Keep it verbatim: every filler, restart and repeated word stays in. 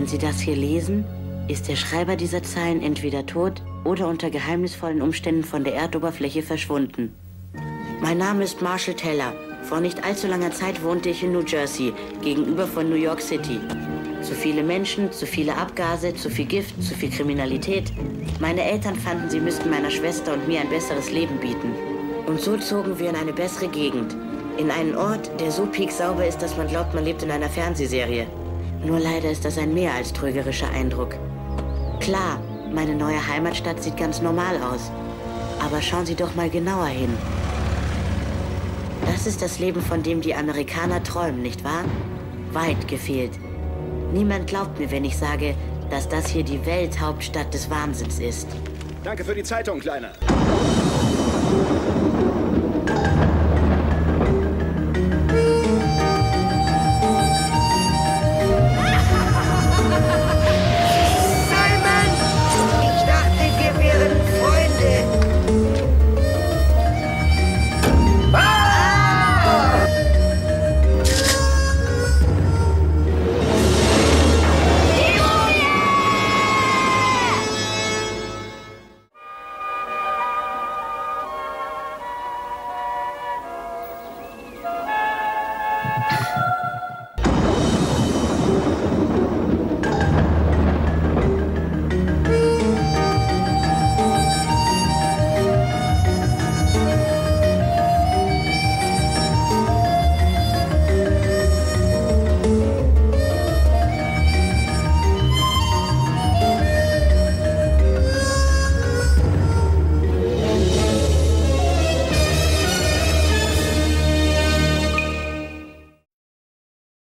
Wenn Sie das hier lesen, ist der Schreiber dieser Zeilen entweder tot oder unter geheimnisvollen Umständen von der Erdoberfläche verschwunden. Mein Name ist Marshall Teller. Vor nicht allzu langer Zeit wohnte ich in New Jersey, gegenüber von New York City. Zu viele Menschen, zu viele Abgase, zu viel Gift, zu viel Kriminalität. Meine Eltern fanden, sie müssten meiner Schwester und mir ein besseres Leben bieten. Und so zogen wir in eine bessere Gegend. In einen Ort, der so pieksauber ist, dass man glaubt, man lebt in einer Fernsehserie. Nur leider ist das ein mehr als trügerischer Eindruck. Klar, meine neue Heimatstadt sieht ganz normal aus. Aber schauen Sie doch mal genauer hin. Das ist das Leben, von dem die Amerikaner träumen, nicht wahr? Weit gefehlt. Niemand glaubt mir, wenn ich sage, dass das hier die Welthauptstadt des Wahnsinns ist. Danke für die Zeitung, Kleiner.